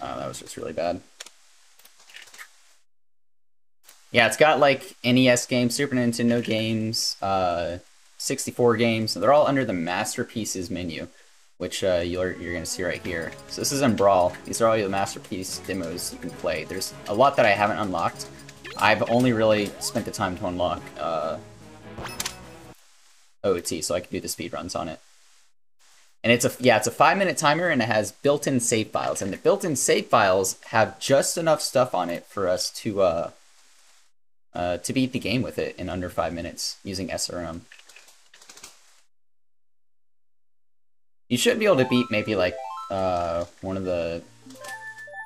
Oh, that was just really bad. Yeah, it's got like NES games, Super Nintendo games, 64 games. They're all under the Masterpieces menu, which you're gonna see right here. So this is in Brawl. These are all the Masterpiece demos you can play. There's a lot that I haven't unlocked. I've only really spent the time to unlock OT, so I can do the speedruns on it. And it's a 5-minute timer, and it has built-in save files. And the built-in save files have just enough stuff on it for us to beat the game with it in under 5 minutes using SRM. You should be able to beat maybe like one of the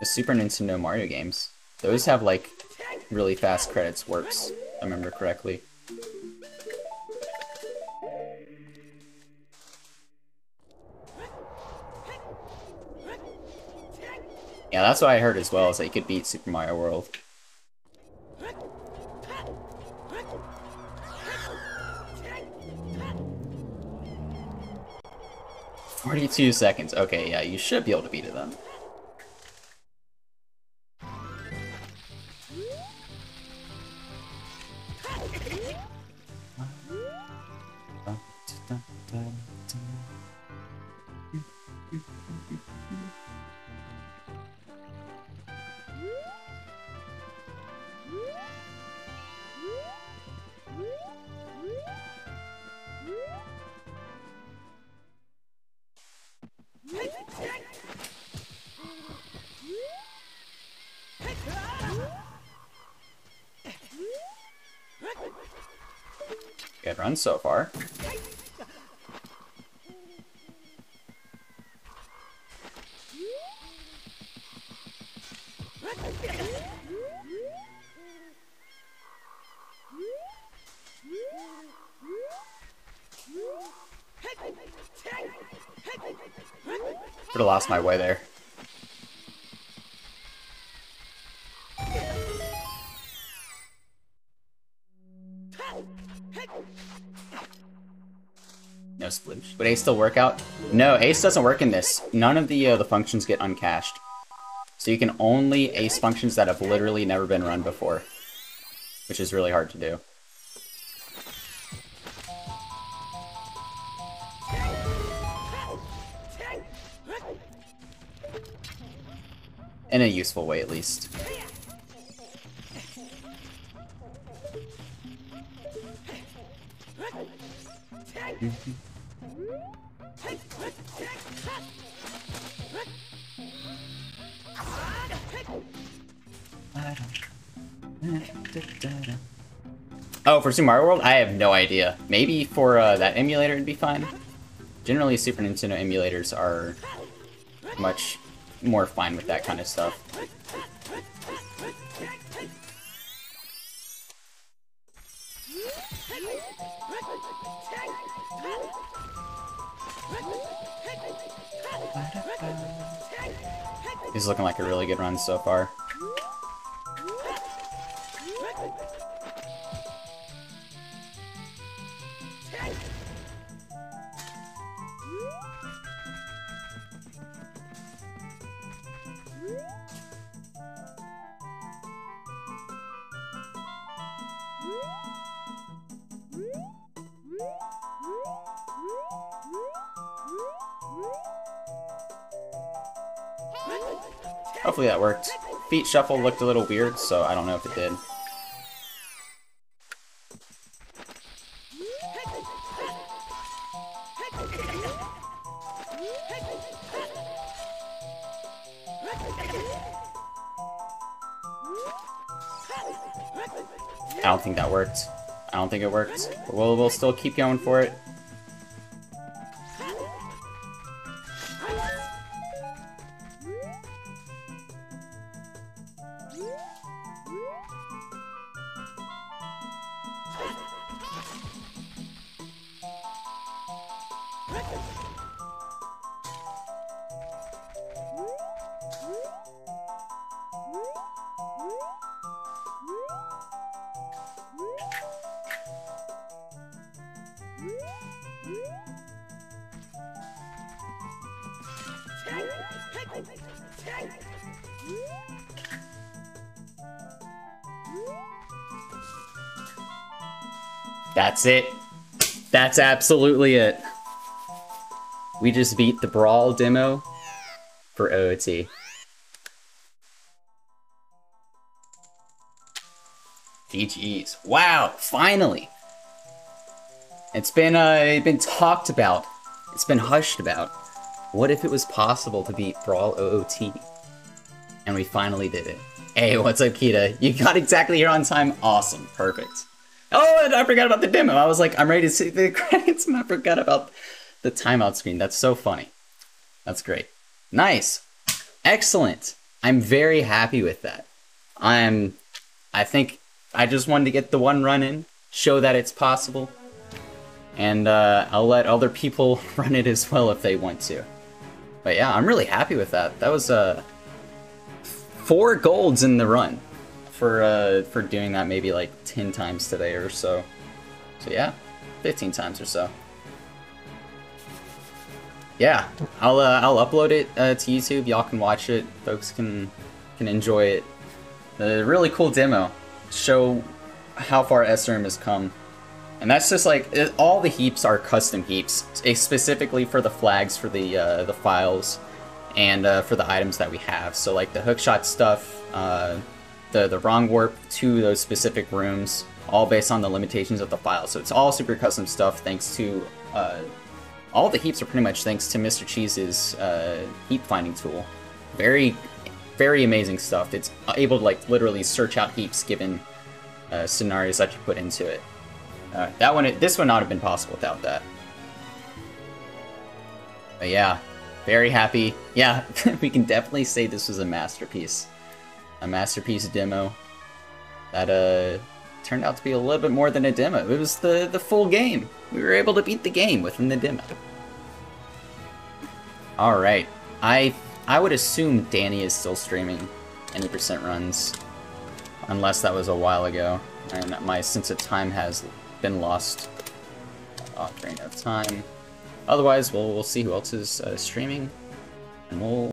Super Nintendo Mario games. Those have like really fast credits works, if I remember correctly. Yeah, that's what I heard as well, is that you could beat Super Mario World. Forty-two seconds. Okay, yeah, you should be able to beat it then. Good run so far. Could have lost my way there. No sploosh. Would Ace still work out? No, Ace doesn't work in this. None of the functions get uncached. So you can only Ace functions that have literally never been run before, which is really hard to do. In a useful way, at least. Oh, for Super Mario World? I have no idea. Maybe for that emulator it'd be fine. Generally, Super Nintendo emulators are much more fine with that kind of stuff. This is looking like a really good run so far. Hopefully that worked. Feet shuffle looked a little weird, so I don't know if it did. I don't think that worked. I don't think it worked. But we'll still keep going for it. Woo! That's it. That's absolutely it. We just beat the Brawl demo for OOT. GG's. Wow, finally. It's been talked about. It's been hushed about. What if it was possible to beat Brawl OOT? And we finally did it. Hey, what's up, Kita? You got exactly here on time? Awesome. Perfect. Oh, and I forgot about the demo. I was like, I'm ready to see the credits, and I forgot about the timeout screen. That's so funny. That's great. Nice. Excellent. I'm very happy with that. I think I just wanted to get the one run in, show that it's possible, and I'll let other people run it as well if they want to. But yeah, I'm really happy with that. That was 4 golds in the run for doing that maybe like 10 times today or so. So yeah, 15 times or so. Yeah, I'll upload it to YouTube. Y'all can watch it. Folks can enjoy it. A really cool demo. Show how far SRM has come. And that's just like, all the heaps are custom heaps, specifically for the flags, for the files, and for the items that we have. So like the hookshot stuff, the wrong warp to those specific rooms, all based on the limitations of the file. So it's all super custom stuff thanks to, all the heaps are pretty much thanks to Mr. Cheese's heap finding tool. Very, very amazing stuff. It's able to like literally search out heaps given scenarios that you put into it. That one, this would not have been possible without that. But yeah, very happy. Yeah, we can definitely say this was a masterpiece. A masterpiece demo that turned out to be a little bit more than a demo. It was the full game. We were able to beat the game within the demo. All right, I would assume Danny is still streaming any percent runs, unless that was a while ago. And my sense of time has been lost. Ocarina of Time. Otherwise, we'll see who else is streaming, and we'll.